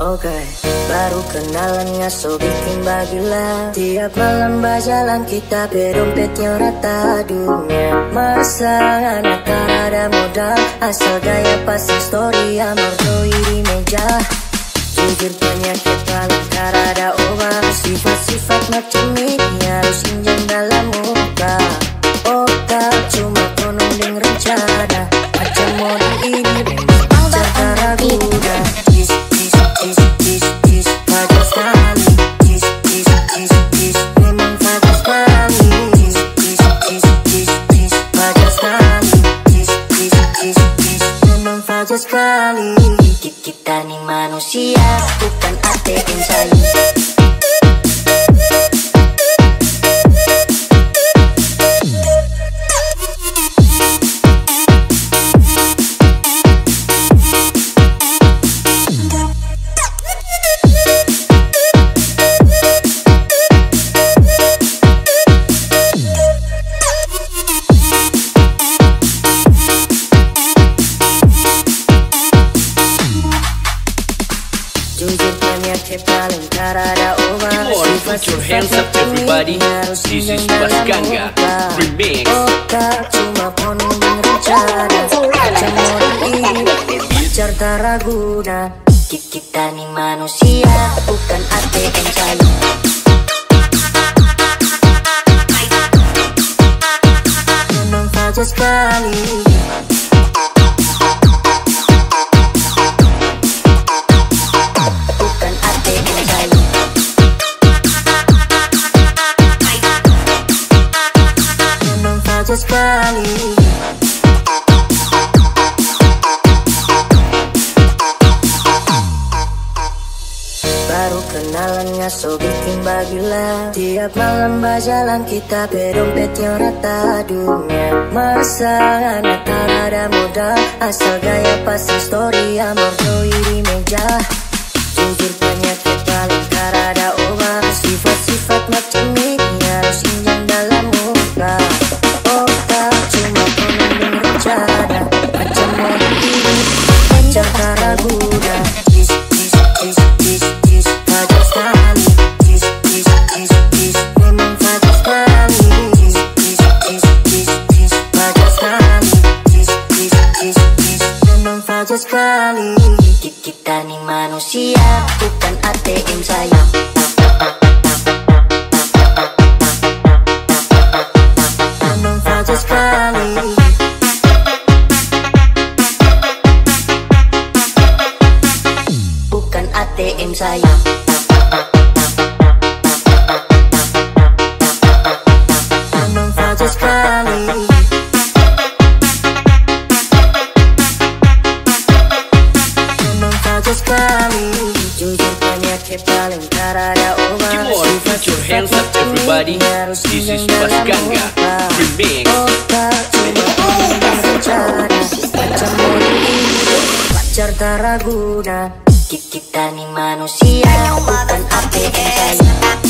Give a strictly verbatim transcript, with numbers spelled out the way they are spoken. Oke, baru kenalan ngaso bikin bagilah. Tiap malam berjalan kita berdompetnya rata dunia. Masa anak tak ada modal, asal gaya pasang story amar doi di meja. Jujur penyakit paling tak ada obat, sifat-sifat macam ini harus injam dalam muka. Otak cuma konon deng rencana, macam model ini macam cara guna. Sekali kita nih manusia, bukan A T M sayang. Hands up everybody, this is Mas Ganga Remix. Carta raguna, kita nih manusia, bukan A T M sayang. Memang saja sekali. Sekali baru kenalan ngaso bikin bagilah. Tiap malam berjalan kita berdompetnya rata dunia. Masa anak tak ada modal, asal gaya pasang story amor doi di meja. Jujur penyakit paling tak ada obat, sifat-sifat macam ini harus injam dalam muka. Cara guna, tis tis tis tis tis saja sekali, tis tis tis tis memang saja sekali, tis tis tis tis tis saja sekali, tis tis tis tis memang saja sekali. Kita nih manusia, bukan A T M sayang. Memang saja sekali. A T M sayang, memang saja sekali. Memang saja sekali. Jujur penyakit paling tak ada obat. Come on, put your hands up everybody, this is Mas Ganga Remix. Pacar tak raguna, kita nih manusia, bukan A T M sayang.